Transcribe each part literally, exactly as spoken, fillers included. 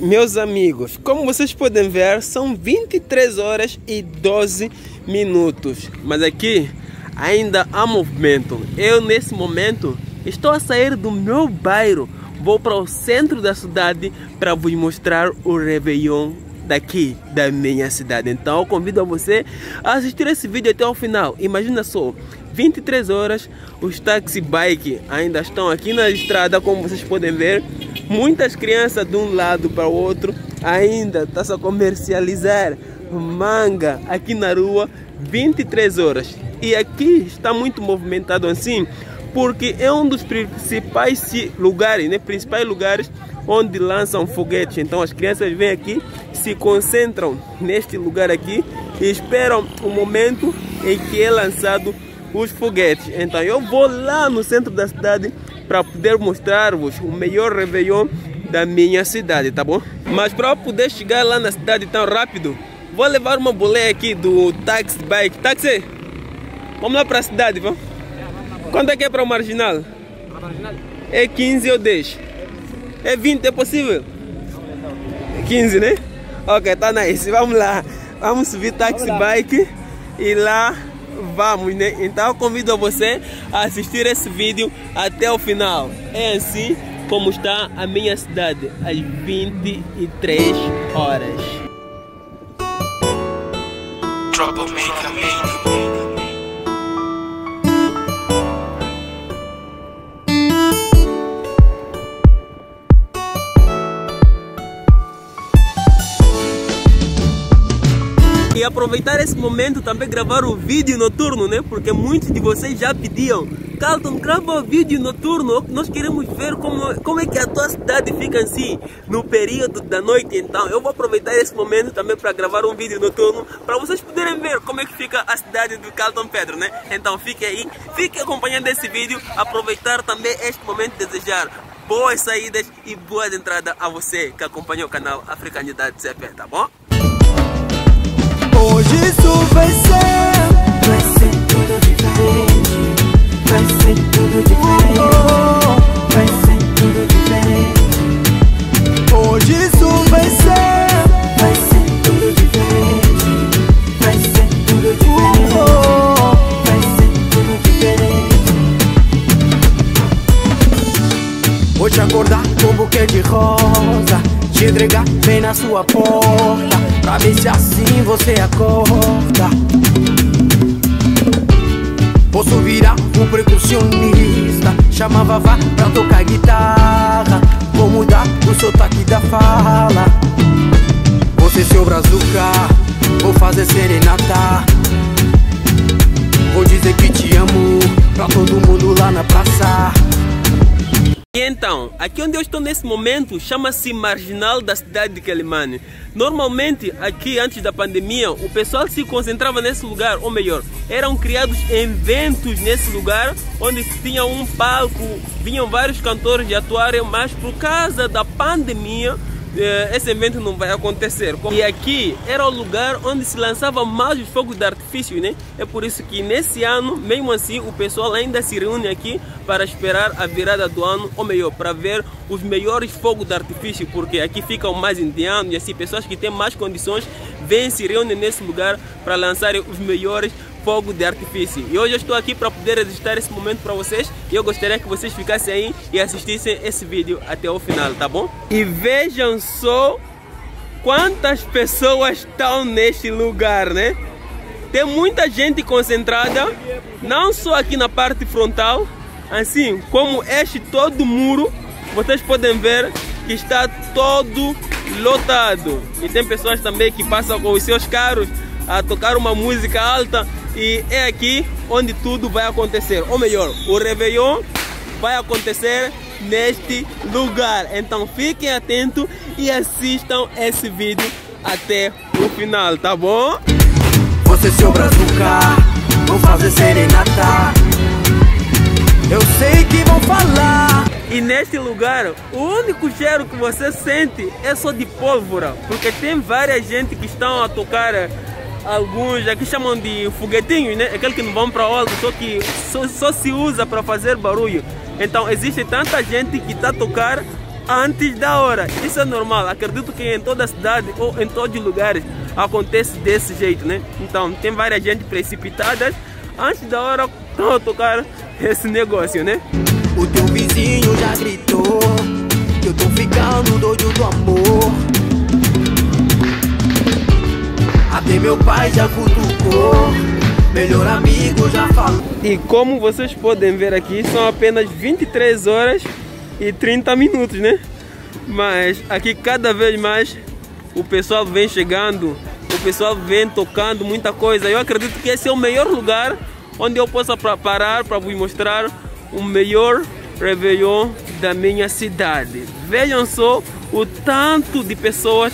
Meus amigos, como vocês podem ver, são vinte e três horas e doze minutos. Mas aqui ainda há movimento. Eu, nesse momento, estou a sair do meu bairro. Vou para o centro da cidade para vos mostrar o Réveillon daqui, da minha cidade. Então, eu convido a você a assistir esse vídeo até o final. Imagina só, vinte e três horas, os táxi bike ainda estão aqui na estrada, como vocês podem ver. Muitas crianças de um lado para o outro, ainda está a comercializar manga aqui na rua, vinte e três horas. E aqui está muito movimentado assim, porque é um dos principais lugares, né? Principais lugares onde lançam foguetes. Então as crianças vêm aqui, se concentram neste lugar aqui e esperam o momento em que é lançado os foguetes. Então eu vou lá no centro da cidade para poder mostrar-vos o melhor Réveillon da minha cidade, tá bom? Mas para poder chegar lá na cidade tão rápido, vou levar uma boleia aqui do táxi bike. Táxi, vamos lá para a cidade, vamos? Quanto é que é para o Marginal? Para Marginal? É quinze ou dez? É vinte, é possível? quinze, né? Ok, tá nice. Vamos lá. Vamos subir táxi bike e lá vamos, né? Então eu convido a você a assistir esse vídeo até o final. É assim como está a minha cidade às vinte e três horas. E aproveitar esse momento também gravar o vídeo noturno, né? Porque muitos de vocês já pediam: Carlton, grava o vídeo noturno, nós queremos ver como, como é que a tua cidade fica assim no período da noite. Então eu vou aproveitar esse momento também para gravar um vídeo noturno para vocês poderem ver como é que fica a cidade do Carlton Pedro, né? Então fique aí, fique acompanhando esse vídeo, aproveitar também este momento e desejar boas saídas e boas entradas a você que acompanha o canal Africanidade C P, tá bom? Hoje isso vai ser, vai ser tudo diferente, vai ser tudo diferente, oh, vai ser tudo diferente. Hoje isso vai ser, vai ser tudo diferente, vai ser tudo diferente, oh, vai ser tudo diferente. Vou te acordar com um buquê de rosa, te entregar bem na sua porta, pra ver se assim você acorda. Posso virar um percussionista, chamar Vavá pra tocar guitarra, vou mudar o sotaque da fala. Vou ser seu brazuca, vou fazer serenata, vou dizer que te amo pra todo mundo lá na praça. E então, aqui onde eu estou nesse momento chama-se Marginal da cidade de Quelimane. Normalmente aqui antes da pandemia o pessoal se concentrava nesse lugar, ou melhor, eram criados eventos nesse lugar onde tinha um palco, vinham vários cantores de atuarem, mas por causa da pandemia esse evento não vai acontecer. E aqui era o lugar onde se lançava mais os fogos de artifício, né? É por isso que nesse ano, mesmo assim, o pessoal ainda se reúne aqui para esperar a virada do ano, ou melhor, para ver os melhores fogos de artifício, porque aqui ficam mais indianos e assim, pessoas que têm mais condições vêm se reúnem nesse lugar para lançarem os melhores fogo de artifício. E hoje eu estou aqui para poder registrar esse momento para vocês e eu gostaria que vocês ficassem aí e assistissem esse vídeo até o final, tá bom? E vejam só quantas pessoas estão neste lugar, né? Tem muita gente concentrada, não só aqui na parte frontal, assim como este todo muro, vocês podem ver que está todo lotado. E tem pessoas também que passam com os seus carros a tocar uma música alta. E é aqui onde tudo vai acontecer, ou melhor, o Réveillon vai acontecer neste lugar. Então fiquem atentos e assistam esse vídeo até o final, tá bom? Você seu brazuca, vou fazer serenata, eu sei que vão falar. E neste lugar, o único cheiro que você sente é só de pólvora, porque tem várias gente que estão a tocar alguns aqui chamam de foguetinhos, né? Aquele que não vão para algo, só que só, só se usa para fazer barulho. Então existe tanta gente que está a tocar antes da hora. Isso é normal, acredito que em toda a cidade ou em todos os lugares acontece desse jeito, né? Então tem várias gente precipitadas, antes da hora estão a tocar esse negócio, né? O teu vizinho já gritou que eu tô ficando doido do amor. Até meu pai já cutucou, melhor amigo já falou. E como vocês podem ver aqui, são apenas vinte e três horas e trinta minutos, né? Mas aqui cada vez mais o pessoal vem chegando, o pessoal vem tocando muita coisa. Eu acredito que esse é o melhor lugar onde eu possa parar para vos mostrar o melhor Réveillon da minha cidade. Vejam só o tanto de pessoas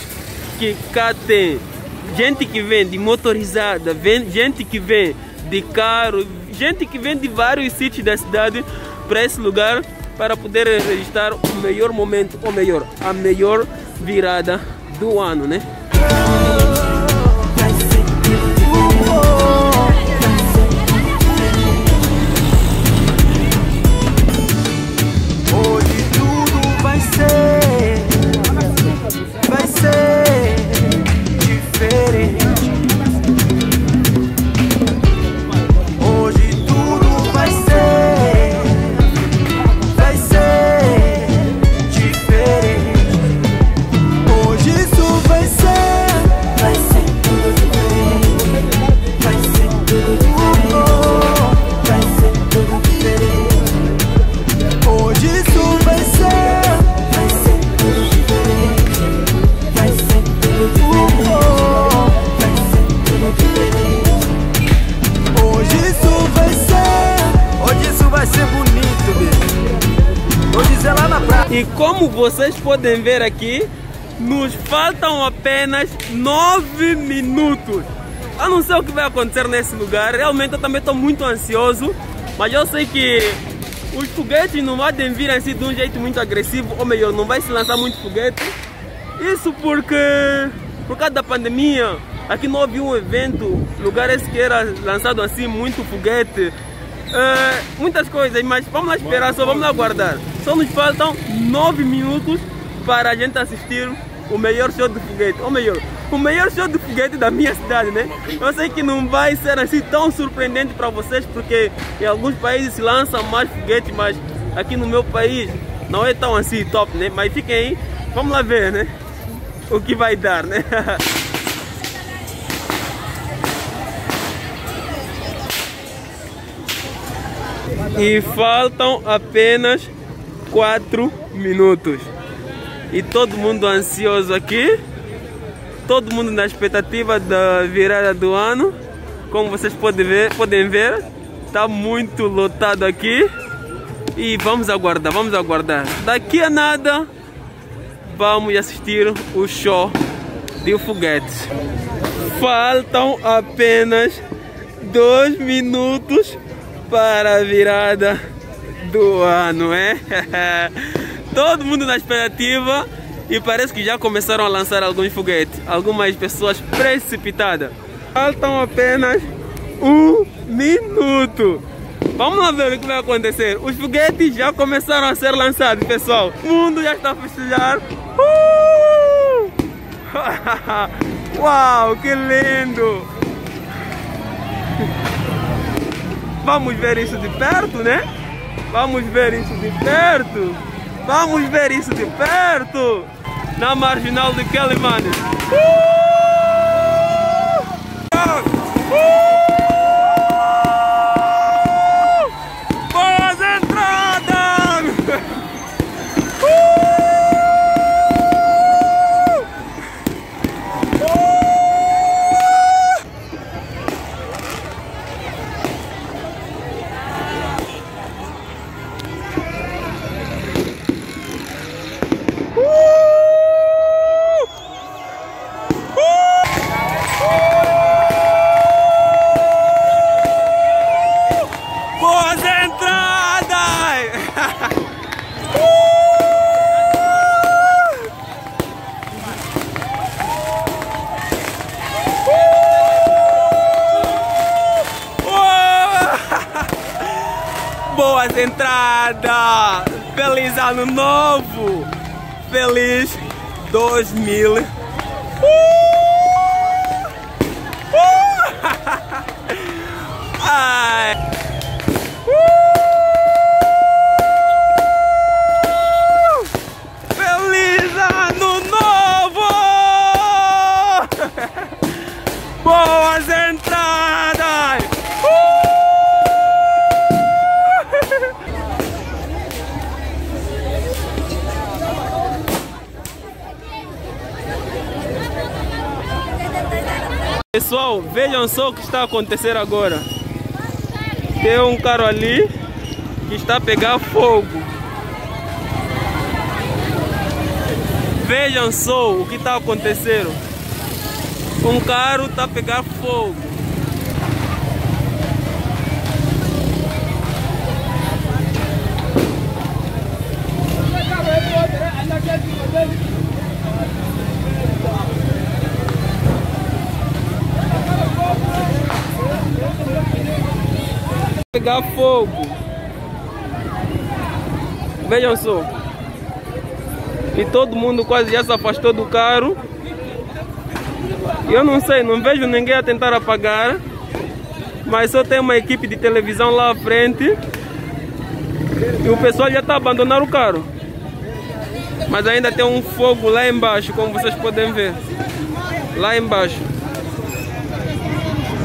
que cá tem. Gente que vem de motorizada, vem, gente que vem de carro, gente que vem de vários sítios da cidade para esse lugar para poder registrar o melhor momento, ou melhor, a melhor virada do ano, né? E como vocês podem ver aqui, nos faltam apenas nove minutos. Eu não sei o que vai acontecer nesse lugar, realmente eu também estou muito ansioso. Mas eu sei que os foguetes não podem vir assim de um jeito muito agressivo, ou melhor, não vai se lançar muito foguete. Isso porque, por causa da pandemia, aqui não houve um evento, lugares que era lançado assim muito foguete. Uh, muitas coisas, mas vamos lá esperar só, vamos lá aguardar. Só nos faltam nove minutos para a gente assistir o melhor show de foguete, ou melhor, o melhor show de foguete da minha cidade, né? Eu sei que não vai ser assim tão surpreendente para vocês, porque em alguns países se lançam mais foguete, mas aqui no meu país não é tão assim top, né? Mas fiquem aí, vamos lá ver, né? O que vai dar, né? E faltam apenas quatro minutos. E todo mundo ansioso aqui, todo mundo na expectativa da virada do ano. Como vocês podem ver, podem ver, tá muito lotado aqui. E vamos aguardar, vamos aguardar. Daqui a nada vamos assistir o show de foguetes. Faltam apenas dois minutos para a virada do ano, é? Todo mundo na expectativa e parece que já começaram a lançar alguns foguetes, algumas pessoas precipitadas. Faltam apenas um minuto. Vamos lá ver o que vai acontecer. Os foguetes já começaram a ser lançados, pessoal. O mundo já está a festejar. Uh! Uau, que lindo! Vamos ver isso de perto, né? Vamos ver isso de perto. Vamos ver isso de perto. Na Marginal de Quelimane. Uh! Uh! Boas entradas! Uh! Uh! Boas entradas! Feliz ano novo! feliz dois mil. Uh! Uh! Ai. Uh! Feliz ano novo! Boas entradas! Pessoal, vejam só o que está a acontecer agora. Tem um carro ali que está a pegar fogo. Vejam só o que está acontecendo. Um carro está a pegar fogo. Pegar fogo. Vejam só. E todo mundo quase já se afastou do carro. Eu não sei, não vejo ninguém a tentar apagar. Mas só tem uma equipe de televisão lá à frente. E o pessoal já está a abandonar o carro. Mas ainda tem um fogo lá embaixo, como vocês podem ver. Lá embaixo.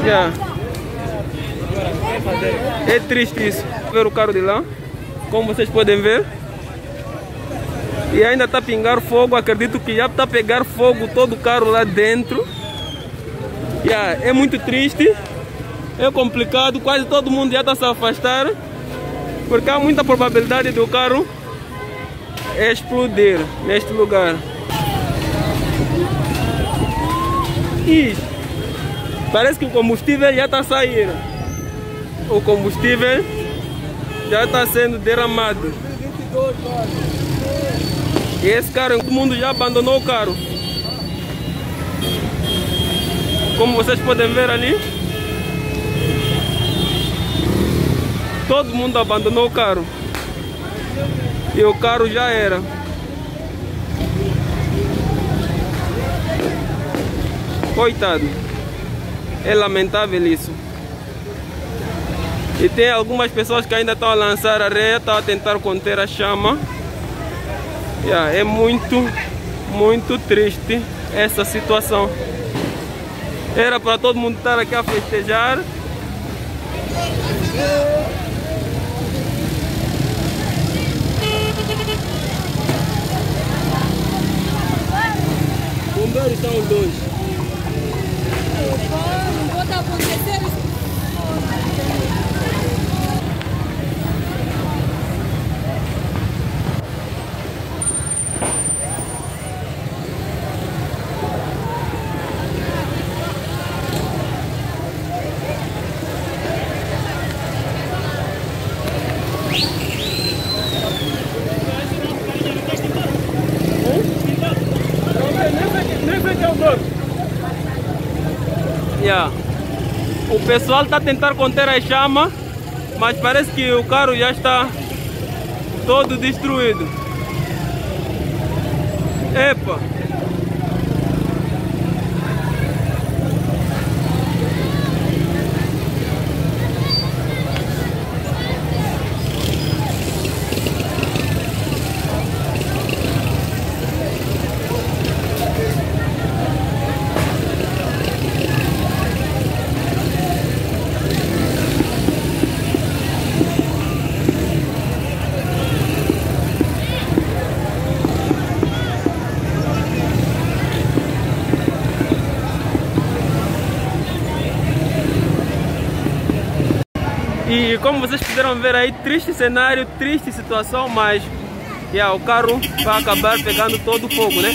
Yeah. É triste isso, ver o carro de lá, como vocês podem ver. E ainda está a pingar fogo, acredito que já está a pegar fogo todo o carro lá dentro. Yeah, é muito triste, é complicado, quase todo mundo já está a se afastar. Porque há muita probabilidade do carro explodir neste lugar. Ih, parece que o combustível já está a sair. O combustível já está sendo derramado. E esse carro, todo mundo já abandonou o carro. Como vocês podem ver ali, todo mundo abandonou o carro. E o carro já era. Coitado. É lamentável isso. E tem algumas pessoas que ainda estão a lançar areia, estão a tentar conter a chama. Yeah, é muito, muito triste essa situação. Era para todo mundo estar aqui a festejar. Bombeiros estão dois. Não pode acontecer isso. Yeah. O pessoal está a tentar conter a chama, mas parece que o carro já está todo destruído. Epa! E como vocês puderam ver aí, triste cenário, triste situação, mas yeah, o carro vai acabar pegando todo o fogo, né?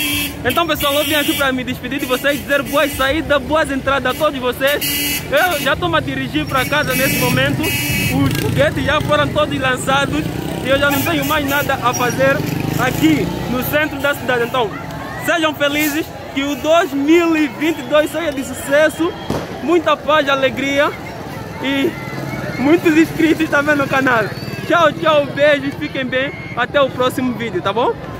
Então pessoal, eu vim aqui para me despedir de vocês, dizer boas saídas, boas entradas a todos vocês. Eu já estou a dirigir para casa nesse momento, os foguetes já foram todos lançados e eu já não tenho mais nada a fazer aqui no centro da cidade. Então, sejam felizes, que o dois mil e vinte e dois seja de sucesso, muita paz e alegria e muitos inscritos também no canal. Tchau, tchau, beijos, fiquem bem. Até o próximo vídeo, tá bom?